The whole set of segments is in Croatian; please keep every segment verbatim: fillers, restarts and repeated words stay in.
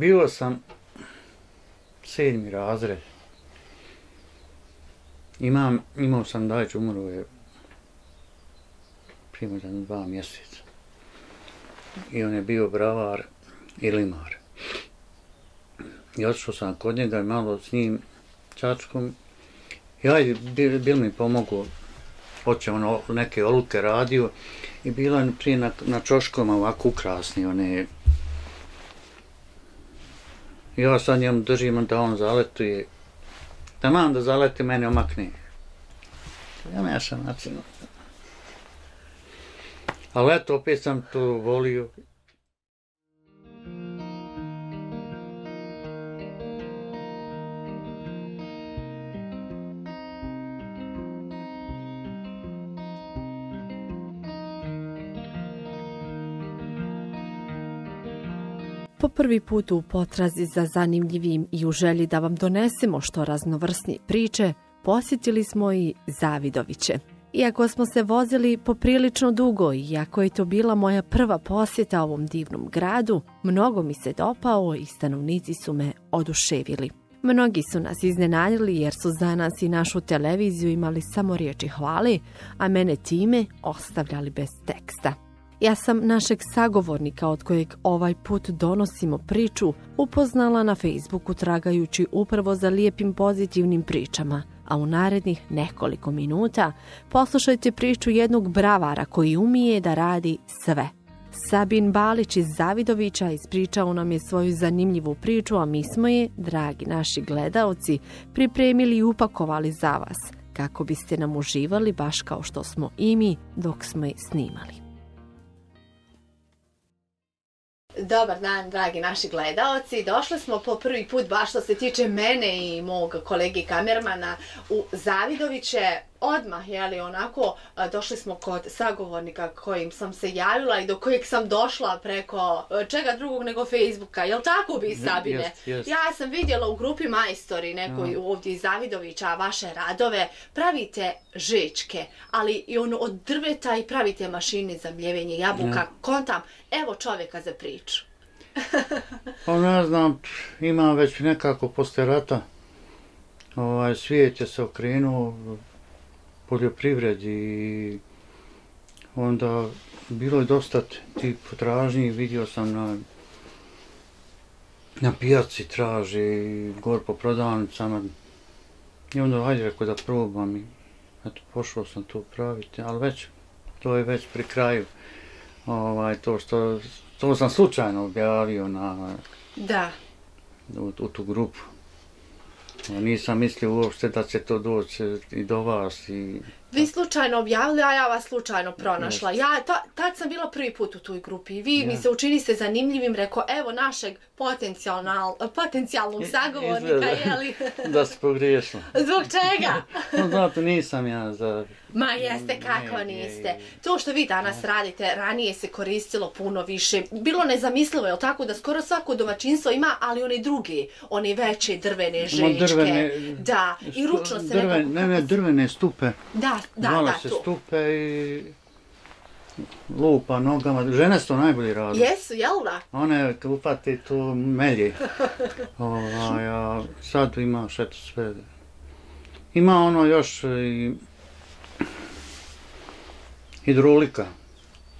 Bila sam sedmi razred. Imam, imao sam dajeć, umro je primjerno dva mjeseca. I on je bio bravar i limar. I odšao sam kod njega i malo s njim čačkom. I ajde, bil, bil mi pomogao. Oče ono neke oluke radio i bila prije na, na čoškama ovako ukrasni one. Ja sad njemu držim da on zaletuje. Tamam da zaleti, mene omakne. Ja ne sam nacinuo. Ali eto, opet sam to volio. Po prvi put u potrazi za zanimljivim i u želji da vam donesemo što raznovrsnije priče, posjetili smo i Zavidoviće. Iako smo se vozili poprilično dugo i iako je to bila moja prva posjeta ovom divnom gradu, mnogo mi se dopao i stanovnici su me oduševili. Mnogi su nas iznenadili jer su za nas i našu televiziju imali samo riječi hvale, a mene time ostavljali bez teksta. Ja sam našeg sagovornika, od kojeg ovaj put donosimo priču, upoznala na Facebooku tragajući upravo za lijepim pozitivnim pričama, a u narednih nekoliko minuta poslušajte priču jednog bravara koji umije da radi sve. Sabin Balić iz Zavidovića ispričao nam je svoju zanimljivu priču, a mi smo je, dragi naši gledaoci, pripremili i upakovali za vas, kako biste nam uživali baš kao što smo i mi dok smo je snimali. Dobar dan, dragi naši gledaoci. Došli smo po prvi put, baš što se tiče mene i mog kolege kamermana, u Zavidoviće. Odmah, jeli, onako, došli smo kod sagovornika kojim sam se javila i do kojeg sam došla preko čega drugog nego Facebooka. Jel tako bi, Sabine? Yes, yes. Ja sam vidjela u grupi majstori nekoj no. ovdje iz Zavidovića vaše radove. Pravite žečke, ali i ono od drveta, i pravite mašine za mljevenje jabuka. No. Kontam, evo čovjeka za priču. Pa ne znam, imam već nekako posle rata. Ovaj, svijet je se okrenuo poljoprivredi i onda bilo je dosta tih potražnji. Vidio sam na, na pijaci traže, gor po prodavnicama, i onda hajde rekao da probam i eto, pošao sam to praviti, ali već, to je već pri kraju, ovaj, to što, to sam slučajno objavio na, da. U, u tu grupu. Nisam mislio uopšte da će to doći i do vas. I... Vi slučajno objavili, a ja vas slučajno pronašla. Ja, ta, tad sam bila prvi put u toj grupi i vi ja. mi se učini se zanimljivim, rekao, evo našeg potencijalnog sagovornika, jeli? Da se pogriješila. Zbog čega? No, zato nisam ja za... Ma jeste, kako ne, niste. Je, je. To što vi danas radite, ranije se koristilo puno više. Bilo nezamislivo, je li tako, da skoro svako domaćinstvo ima, ali one druge, one veće drvene žečke. Drvene, da, i ručno se drve, nekako... Ne, ne, drvene stupe. Da, da, da. Vala se to. Stupe i lupa nogama. Žene su to najbolji radili. Jesu, jel da? One upate to melje. Ovaj, a sad imaš eto sve. Ima ono još i... hidrolika.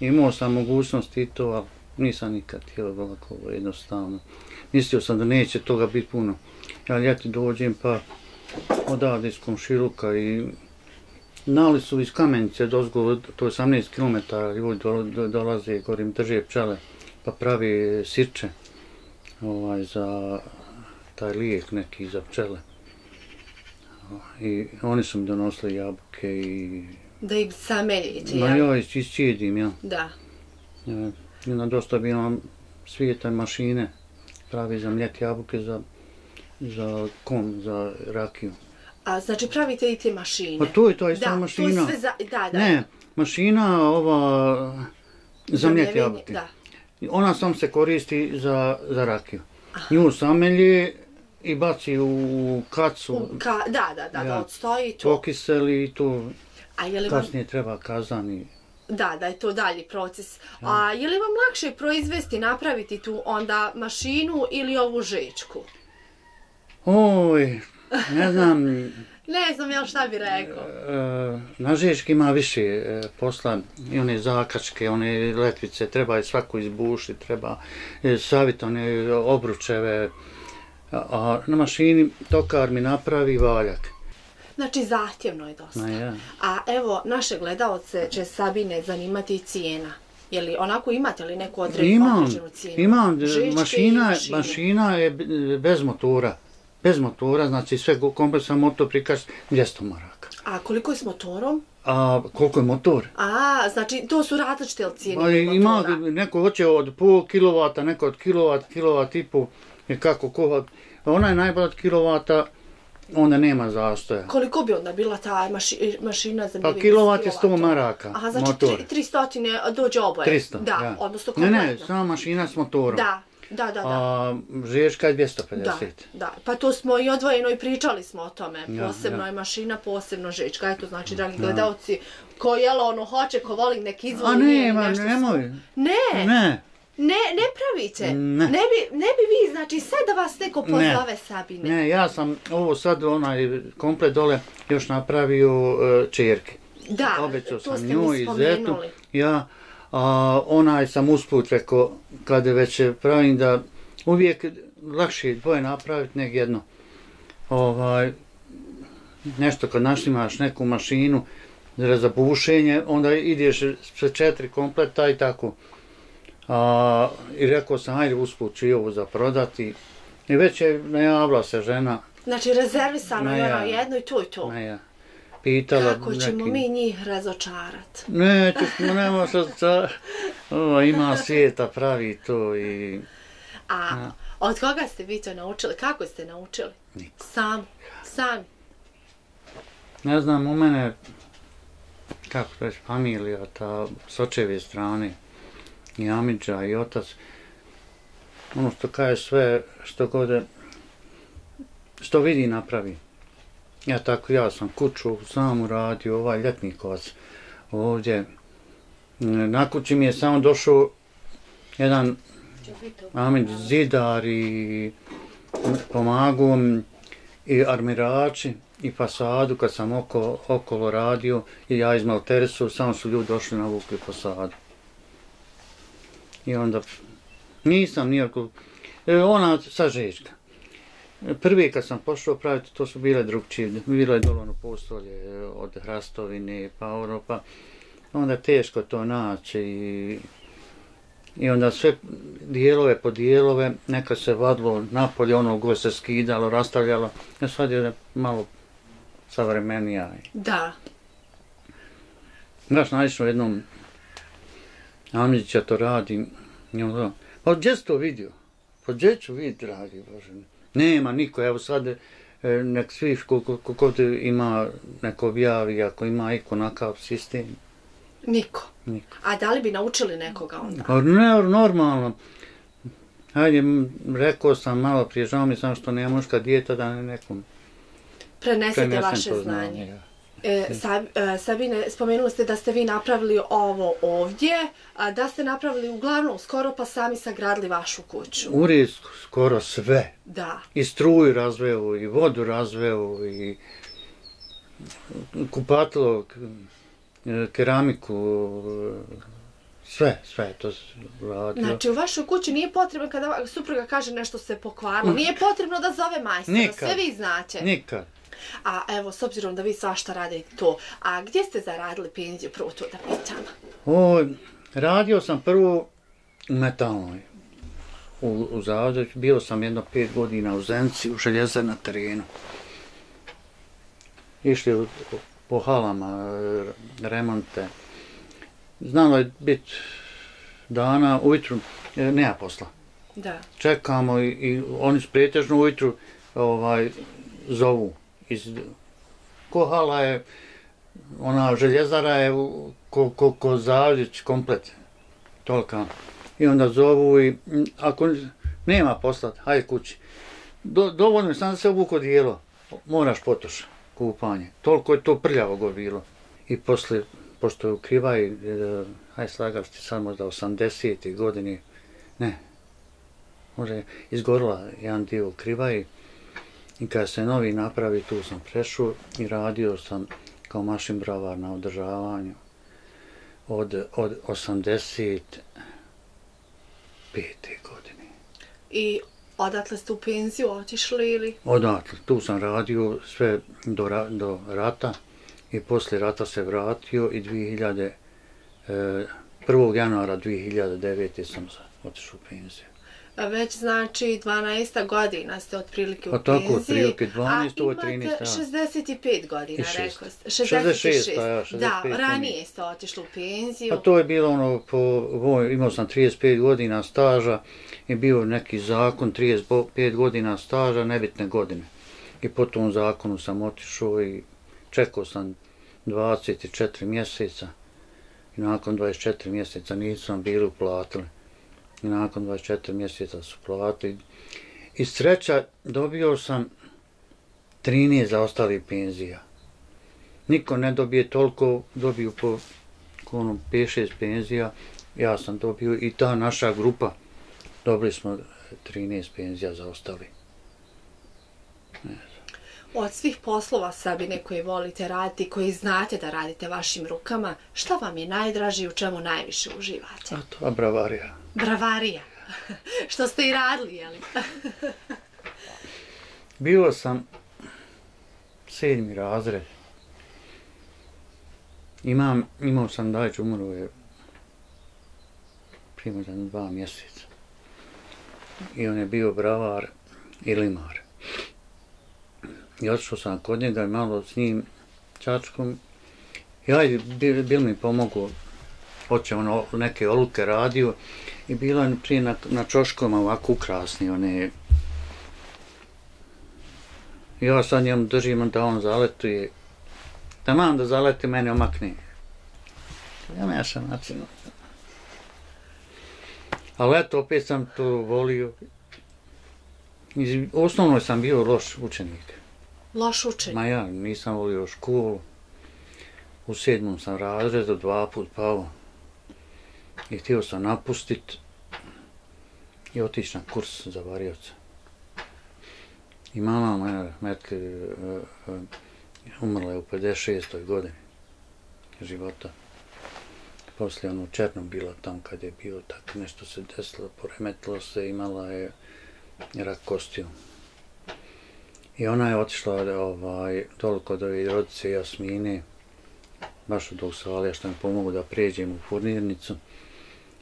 Imao sam mogućnost i to, ali nisam nikad htjela ovako jednostavno. Mislio sam da neće toga biti puno. Ja ljeti dođem pa odavde iz komšiluka i nali su iz Kamenice dozgo, to je osamnaest kilometara, ljudi dolaze gore im drže pčele pa pravi sirče ovaj, za taj lijek neki za pčele. I oni su mi donosili jabuke i... Da ih sameljite, ja? Ja ih iscijedim, ja. Da. Ja, jedna dosta bila svijeta mašine, pravi za mljet jabuke, za, za kom, za rakiju. A znači pravite i te mašine? Pa to je to, ista mašina. Da, to je sve za... Da, da. Ne, mašina ova za mljet jabuke. Da. Ona sam se koristi za, za rakiju. Aha. Nju samelje i baci u kacu. U ka... Da, da, da, ja, da odstoji to. Pokiseli i to... Kasnije treba kazan i... Da, da je to dalji proces. A je li vam lakše proizvesti, napraviti tu onda mašinu ili ovu žečku? Oj, ne znam... Ne znam ja šta bi rekao. Na žečki ima više posla, i one zakačke, one letvice, treba je svaku izbušiti, treba saviti one obručeve. A na mašini tokar mi napravi valjak. Znači, zahtjevno je dosta. A evo, naše gledalce će Sabine zanimati cijena. Je li onako imate li neku određenu cijenu? Imam, mašina je bez motora. Bez motora, znači sve kompletan motor prikaz dvjesto maraka. A koliko je s motorom? A koliko je motor? A, znači to su različite cijene motora. Ima, neko hoće od pol kilovata, neko od kilovat, kilovat i pol, nekako kovat. Ona je najbolja od kilovata, onda nema zastoja. Koliko bi onda bila ta mašina za milijen? Pa kilovat je sto maraka. Aha, znači tristo dođe oboje. tristo, da. Ne, ne, sama mašina s motorom. Da. Da, da, da. A žečka je dvjesto pedeset. Da, da. Pa to smo i odvojeno i pričali smo o tome. Posebno je mašina, posebno žečka. Eto, znači, dragi gledalci, ko jelo ono hoće, ko voli neki izvoli. A ne, ma nemoj. Ne. Ne. Ne pravite. Ne bi vi, znači, sad da vas neko pozove Sabine. Ne, ja sam ovo sad, onaj, komplet dole još napravio čerke. Da, to ste mi spomenuli. Ja... a onaj sam usput rekao, kada već pravim da uvijek lakše je dvoje napraviti nego jedno. Nešto kad naštimaš neku mašinu za bušenje, onda ideš sa četiri kompleta i tako. I rekao sam, hajde usput ću i ovo za prodati. I već je najavila se žena. Znači rezervisano je ono jedno i to i to. Kako ćemo mi njih razočarati? Ne, ćemo, nema srca. Ima svijeta, pravi to i... A od koga ste vi to naučili? Kako ste naučili? Niko. Sami, sami. Ne znam, u mene, kako to je, familija, ta s očeve strane, i amidža, i otac, ono što kaže sve, što god, što vidi napravi. Ja tako, ja sam kuću sam uradio, ovaj ljetnikovac ovdje. Na kući mi je samo došao jedan amidž zidar i pomagao i armirači i fasadu kad sam okolo radio i ja iz Malteresu, samo su ljudi došli na vukli fasadu. I onda nisam nijako, ona sažečka. Prvi kad sam pošao praviti, to su bile drugčije, bilo je dovoljno postolje od hrastovine, pa ono, pa onda teško to naći i onda sve dijelove po dijelove, nekad se vadilo napolje, ono go se skidalo, rastavljalo, a sad je malo savremenija. Da. Znaš, najviše u jednom amidžića to radim, pa gdje si to vidio? Pa gdje ću vidjeti, dragi Bože? Nema niko, evo sad nek svi kogod ima neko objavi, ako ima iko nakav sistem. Niko? Niko. A da li bi naučili nekoga onda? Ne, normalno. Hajde, rekao sam malo prije, žao mi sam što ne muška djeta da ne nekom... Prenesete vaše znanje. Sabine, spomenuli ste da ste vi napravili ovo ovdje, da ste napravili uglavnom skoro pa sami sagradili vašu kuću. Uri skoro sve. Da. I struju razveo, i vodu razveo, i kupatilo, keramiku, sve, sve je to radio. Znači u vašoj kući nije potrebno kada supruga kaže nešto se pokvarilo, nije potrebno da zove majstora, sve vi znate. Nikad. A evo, s obzirom da vi svašta radite to, a gdje ste zaradili penziju, prvo to da pitam? O, radio sam prvo u metalnoj, u Zavidovići, bio sam jedno pet godina u Zenci, u željezari na terenu. Išli po halama, remonte. Znalo je biti dana, ujutru, nema posla. Da. Čekamo i oni pretežno ujutru zovu. Kohala je, ona željezara je ko Zavidović komplet, tolika. I onda zovu i ako nema posla, hajde kući. Dovoljno je sam da se obuko dijelo, moraš potuš kupanje. Toliko je to prljavo go bilo. I posle pošto Krivaj, aj slagav ste sad možda osamdesete godini, ne, možda je izgorila jedan dio Krivaj i kada se novi napravi tu sam prešao i radio sam kao mašin bravar na održavanju od osamdeset pete godine. I odatle ste u penziju otišli ili? Odatle, tu sam radio sve do rata i posle rata se vratio i prvog januara dvije hiljade devete sam otišao u penziju. Već znači dvanaest godina ste otprilike u penziji. Tako, otprilike dvanaest, trinaest. A imate šezdeset pet godina, rekao ste. šezdeset šest. Da, ranije ste otišli u penziju. To je bilo ono, imao sam trideset pet godina staža i bio neki zakon, trideset pet godina staža, nebitne godine. I po tom zakonu sam otišao i čekao sam dvadeset četiri mjeseca. I nakon dvadeset četiri mjeseca nisam bili uplatili. I nakon dvadeset četiri mjeseca su platili. I sreća, dobio sam trinaest zaostalih penzija. Niko ne dobije toliko, dobiju po pet šest penzija. Ja sam dobio i ta naša grupa. Dobili smo trinaest penzija zaostali. Od svih poslova, Sabine, koje volite raditi, koji znate da radite vašim rukama, šta vam je najdraži i u čemu najviše uživate? A to je bravarija. Bravarija. Što ste i radili, jel? Bio sam sedmi razred. Imao sam dajeć, umro je primjer dva mjeseca. I on je bio bravar i limar. I otišao sam kod njega i malo s njim čačkom. Ja i bil mi pomogao, oče ono neke oluke radio i bila je prije na čoškama ovako ukrasni one. Ja sad njemu držim da on zaletuje. Tamam da zaleti mene omakne. Ja mešam načinu. Ali eto, opet sam to volio. Osnovno sam bio loš učenik. Loš učenje? Ma ja, nisam volio školu. U sedmom sam razredu dva put pao. I htio sam napustit i otići na kurs za varioca. I mama moja metli, umrla je u pedeset šestoj godini života. Poslije ono Černom bila tam kad je bio, tako nešto se desilo, poremetilo se, imala je rak kostiju. I ona je otišla dole kod ove rodice Jasmine, baš od Usalija, što mi pomogu da prijeđem u furnirnicu.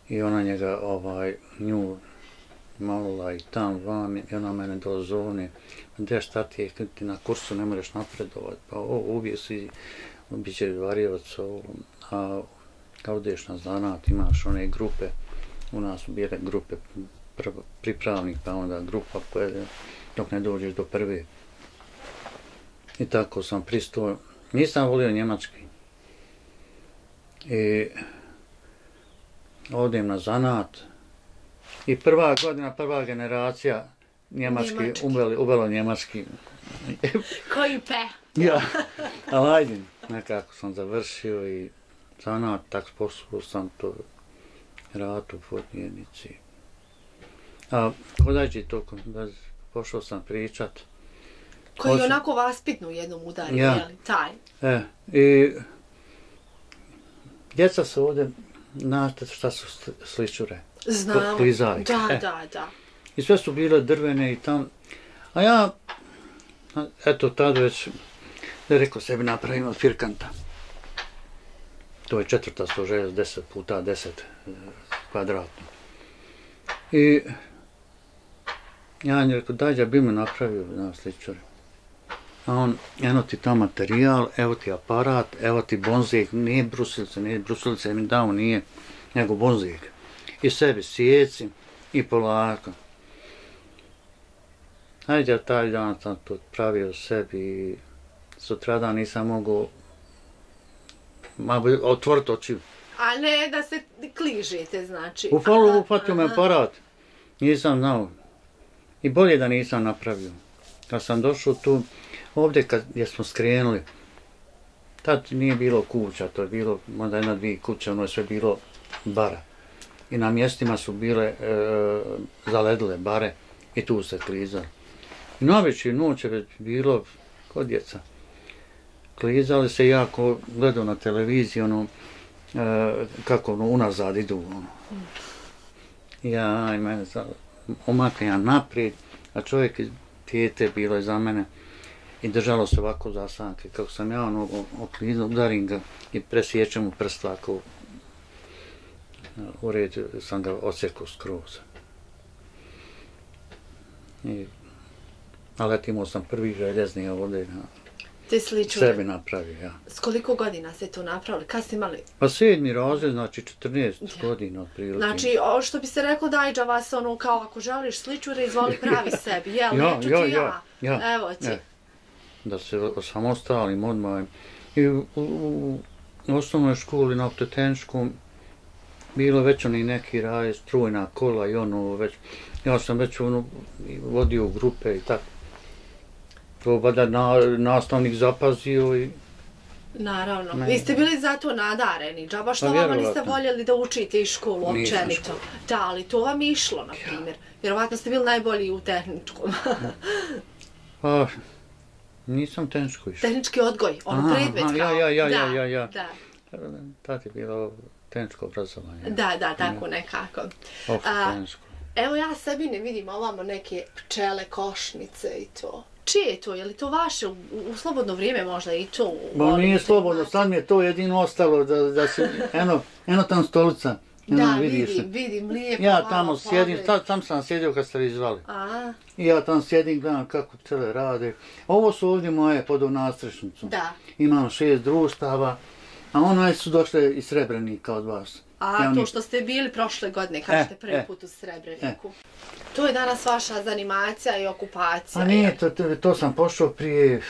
I ona njega, nju molila i tam vam, i ona mene dozovne. Gde šta ti je, ti na kursu ne moreš napredovati, pa uvijek si, bit će variovac, a kao odeš na zanat, imaš one grupe, u nas su bile grupe pripravnih, pa onda grupa dok ne dođeš do prve. I tako sam pristao, nisam volio njemački. I odem na zanat i prva godina, prva generacija njemački, uvelo njemački. Koji pe? Ja, ali ajde, nekako sam završio i zanat, tako sposobu sam to rad u furnirnici. A kodađi tokom, pošao sam pričat. Koji je onako vaspitno u jednom udaru, jel? Taj. E, i djeca su ovdje, znate šta su sličure? Znam, da, da, da. I sve su bile drvene i tam. A ja, eto, tad već ne rekao sebi napravim od firkanta. To je četvrta stoželja, deset puta deset kvadratno. I ja njih rekao, dađa bi me napravio na sličure. A on, eno ti ta materijal, evo ti aparat, evo ti bonzijek, nije brusilica, nije brusilica, mi dao nije, nego bonzijek. I sebi sjeci i polako. Ajde, ja taj dan sam to pravio sebi i sutradan nisam mogao otvoriti oči. A ne da se kližete, znači. U falu upatio me aparat, nisam znao. I bolje da nisam napravio. Kad sam došao tu, ovdje kad smo skrenuli, Tad nije bilo kuća, to je bilo, možda jedna, dvije kuće, ono je sve bilo bara. I na mjestima su bile e, zaledile bare i tu se klizali. Nović i noć je bilo kod djeca. Klizali se, jako gledao na televiziji, ono, e, kako ono, unazad idu, ono. Ja, i mene, omakli ja naprijed, a čovjek iz tijete bilo je za mene. I držalo se ovako za sanke, kako sam ja ono oklizao, udarim ga i presječem mu prst ovako. U red sam ga odsjekao skroz. A letimo sam prvi željezni ovdje sebi napravio, ja. S koliko godina ste to napravili? Kad ste imali? Pa sedmi razred, znači četrnaest godina otprilike. Znači, što bi se reklo, dajđa vas ono kao ako želiš sličure, izvoli pravi sebi, jel? Neću ti ja, evo ti. Da se osamostalim odmah. I u, u, u osnovnoj školi na Optetenskom bilo već oni neki raje, strujna kola i ono već. Ja sam već ono vodio u grupe i tako. To bada na, nastavnik zapazio i... Naravno. Ne, vi ste bili zato nadareni, džaba što vama niste voljeli da učite i školu općenito. Da, ali to vam je išlo, na primjer. Ja. Vjerovatno ste bili najbolji u tehničkom. Pa... Nisam tehničko išao. Tehnički odgoj, ono predmet kao. Ja, ja, ja, ja, ja. Tad je bilo tehničko obrazovanje. Da, da, tako nekako. Opšte tehničko. Evo ja sebi ne vidim ovamo neke pčele, košnice i to. Čije je to? Je li to vaše u slobodno vrijeme možda i to? Ba nije slobodno, sad mi je to jedino ostalo da se, eno tam stolica. Da, vidim, vidim, lijepo. Ja tamo sjedim, tam sam sjedio kad ste vi zvali. I ja tam sjedim, gledam kako pčele rade. Ovo su ovdje moje pod nastrešnicom. Imam šest društava, a one su došle iz Srebrenika od vas. A to što ste bili prošle godine, kad ste prvi put u Srebreniku. To je danas vaša zanimacija i okupacija. A nije, to sam pošao prije,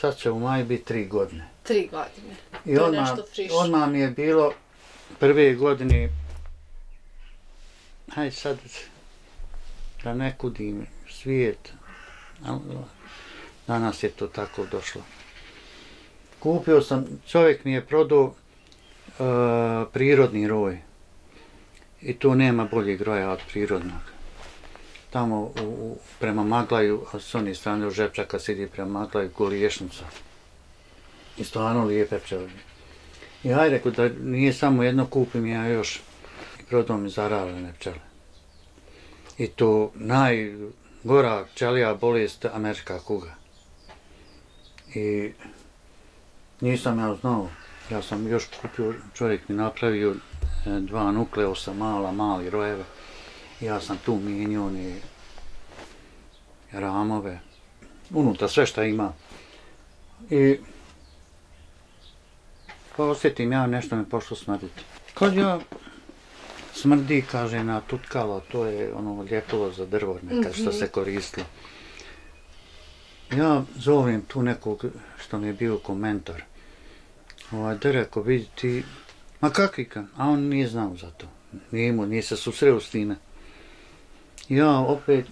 sad će u maju biti tri godine. Tri godine, to je nešto frišno. I odmah mi je bilo prve godine, hajde sad, da ne kudim svijet, danas je to tako došlo. Kupio sam, čovjek mi je prodao prirodni roj i tu nema boljeg roja od prirodnog. Tamo prema Maglaju, a s one strane u Žepčaka sidi prema Maglaju Goliješnica i stvarno lijepe pčele. I hajde rekao da nije samo jedno, kupim ja još i prodao mi zaravljene pčele. I to najgora pčelija bolest American Kuga. I nisam ja znao, ja sam još kupio, čovjek mi napravio dva nukleosa mala, mali rojeve. Ja sam tu mijenio one ramove, unutra sve šta ima. I pa osjetim ja, nešto me pošlo smrditi. Kad ja smrdi, kaže, na tutkalo, to je ono ljepilo za drvo nekad što se koristilo. Ja zovem tu nekog što mi je bio komentar. Ovaj Dereko, vidi ti, ma kakvika, a on nije znao za to. Nije imao, nije se susreo s time. Ja opet,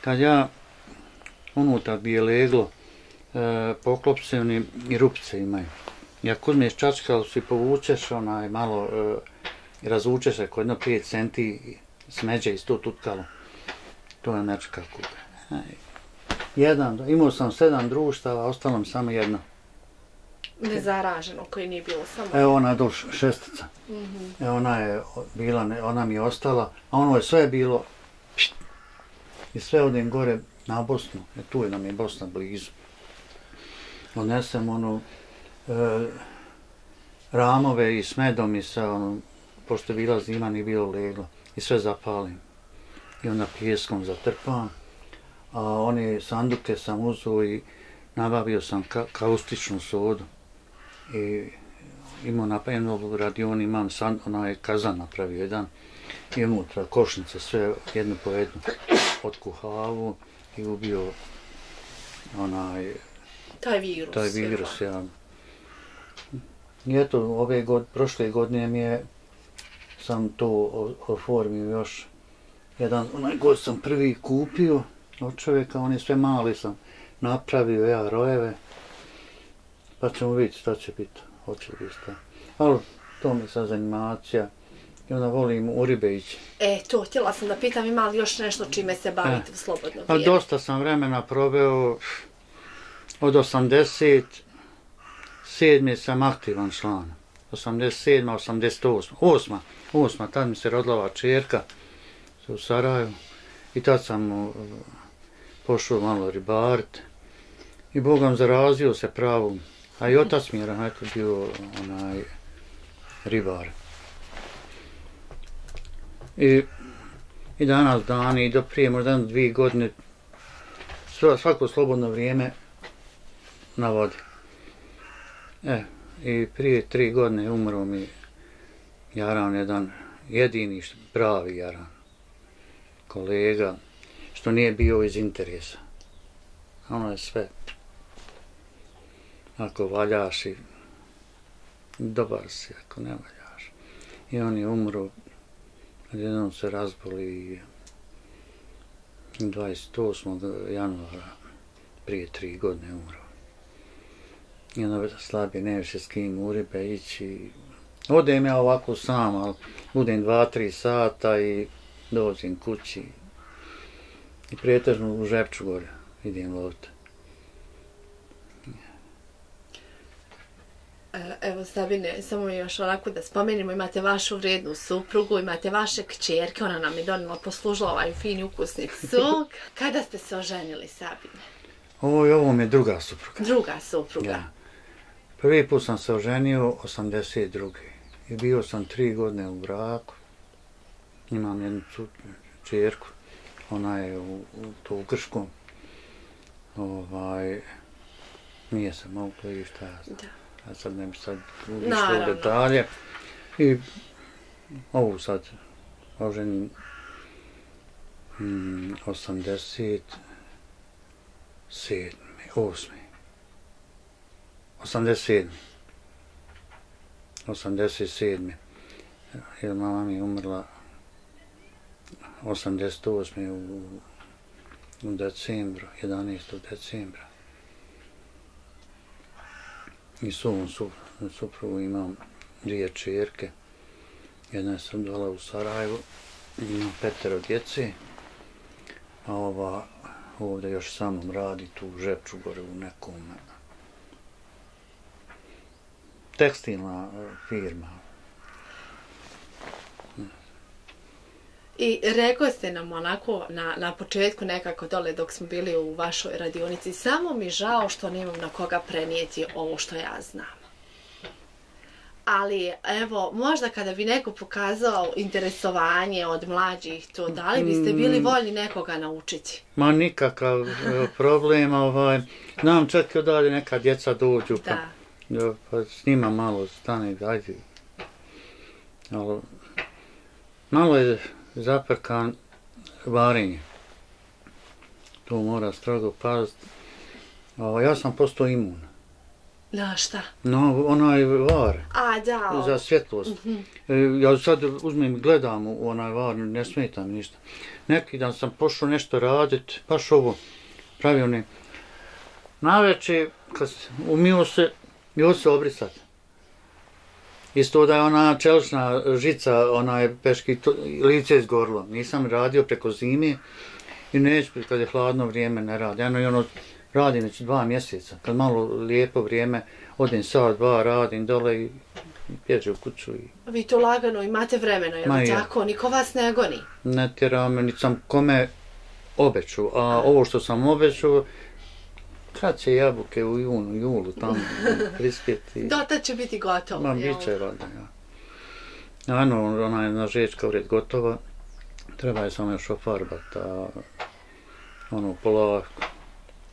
kad ja, unutar bi je leglo, poklopcevne i rupce imaju. I ako uzmiješ čačkalu i povučeš, onaj malo e, razvučeš ako jedno pet centi smeđa iz to tutkalo. To je nečka kuga. Jedan, imao sam sedam društava, ostalo mi samo jedno. Nezaraženo, koje nije bilo samo... Evo ona je do šestica. Mm -hmm. Evo ona je bila, ona mi je ostala, a ono je sve bilo... I sve odem gore na Bosnu, jer tu je nam je Bosna blizu. Odnesem ono... ramove i s medom i sa ono, pošto je bila zima, nije bilo leglo i sve zapalim i onda pijeskom zatrpam, a one sanduke sam uzeo i nabavio sam kaustičnu sodu i imao napravljeno u radioni, imam onaj kazan napravio jedan i unutra košnice sve jednu po jednu otkuhavu i ubio onaj taj virus, taj virus ja. I eto, ove godine, prošle godine mi je, sam to oformio još jedan, onaj god sam prvi kupio od čovjeka, on je sve mali sam napravio ja rojeve, pa ćemo vidjeti šta će biti, hoće biti šta. Ali to mi je sad zanimacija i onda volim u ribe ići. E, to, htjela sam da pitam ima li još nešto čime se bavite u slobodno vrijeme? Dosta sam vremena proveo, od osamdeset sedme sam aktivan član. osamdeset sedma, osamdeset osma, osma, osma, tad mi se rodila ova čerka u Sarajevu i tad sam pošao malo ribariti i Bogom zarazio se pravom, a i otac mi je ranajko bio onaj ribar. I danas dani i do prije možda dvije godine svako slobodno vrijeme na vodi. I prije tri godine umro mi jaran jedan, jedini pravi jaran, kolega, što nije bio iz interesa. Ono je sve, ako valjaš i dobar si, ako ne valjaš. I on je umro, jednom se razboli dvadeset osmog januara, prije tri godine umro. I onda slabije ne više s kim u ribe ići. Odem ja ovako sam, ali budem dva, tri sata i dođem kući. I pretežno u Žepču gore idem loviti. Evo Sabine, samo još onako da spomenimo, imate vašu vrijednu suprugu, imate vaše kćerke, ona nam je donijela, poslužila ovaj fin i ukusni cuk. Kada ste se oženili, Sabine? Ovo mi je druga supruga. Druga supruga. Prvi put sam se oženio osamdeset druge I bio sam tri godine u braku. Imam jednu čerku, ona je to u Grškom. Nije se mogla i šta ja znam. Ja sad ne bi sad uvišao u detalje. I ovu sad oženim osamdeset sedme, osme, osamdeset sedme, osamdeset sedme, jer mama mi je umrla osamdeset osme u decembru, jedanaestog decembra. I s ovom suprugu imam dvije čerke, jedna sam dala u Sarajevu, imam petero djece, a ova ovdje još sa mnom radi tu u Žepču gore u nekom tekstilna firma. I rekao ste nam onako na početku nekako dole dok smo bili u vašoj radionici, samo mi žao što nemam na koga prenijeti ovo što ja znam. Ali evo, možda kada bi neko pokazao interesovanje od mlađih to, da li biste bili voljni nekoga naučiti? Ma nikakav problem, znam čak i odavde neka djeca dođu, pa s njima malo stane, dajde. Malo je zaprkan varenje, to mora strogo paziti. Ja sam postao imun. Da, šta? No, onaj var. A, da. Za svjetlost. Ja sad uzmem i gledam u onaj var, ne smetam ništa. Neki dan sam pošao nešto raditi, baš ovo, pravio ne. Naveče, kad umio se, još se obrisati. Isto da je ona čelična žica, onaj peški, lice izgorilo. Nisam radio preko zime i neću, kad je hladno vrijeme, ne radim. I ono, radim već dva mjeseca, kad malo lijepo vrijeme, odim sad, dva, radim dole i pjeđe u kuću. Vi to lagano imate vremena, je li tako? Niko vas ne goni? Ne tjeram, niti sam kome obećao, a ovo što sam obećao, kad će jabuke u junu, julu tamo prispjeti. Dota će biti gotovo. Ma, bit će valjda, ja. Ano, ona jedna žeć kao red gotova, treba je samo još ofarbati, a ono, polako.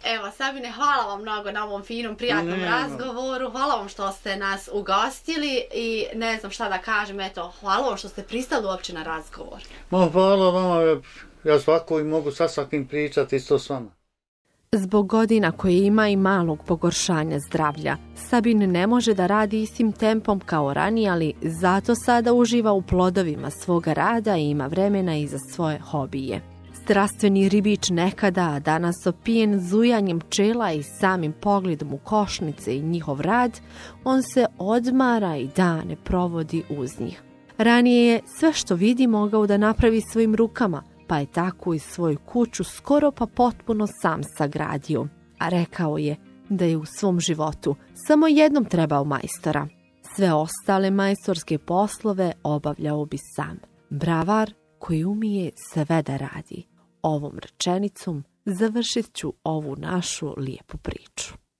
Evo, Sabine, hvala vam mnogo na ovom finom, prijatnom razgovoru, hvala vam što ste nas ugostili i ne znam šta da kažem, eto, hvala vam što ste pristali uopće na razgovor. Ma, hvala vama, ja svako i mogu sa svakim pričati isto s vama. Zbog godina koje ima i malog pogoršanja zdravlja, Sabine ne može da radi istim tempom kao ranije, ali zato sada uživa u plodovima svoga rada i ima vremena i za svoje hobije. Strastveni ribič nekada, danas opijen zujanjem pčela i samim pogledom u košnice i njihov rad, on se odmara i dane provodi uz njih. Ranije je sve što vidi mogao da napravi svojim rukama, pa je tako i svoju kuću skoro pa potpuno sam sagradio. A rekao je da je u svom životu samo jednom trebao majstora. Sve ostale majstorske poslove obavljao bi sam. Bravar koji umije sve da radi. Ovom rečenicom završit ću ovu našu lijepu priču.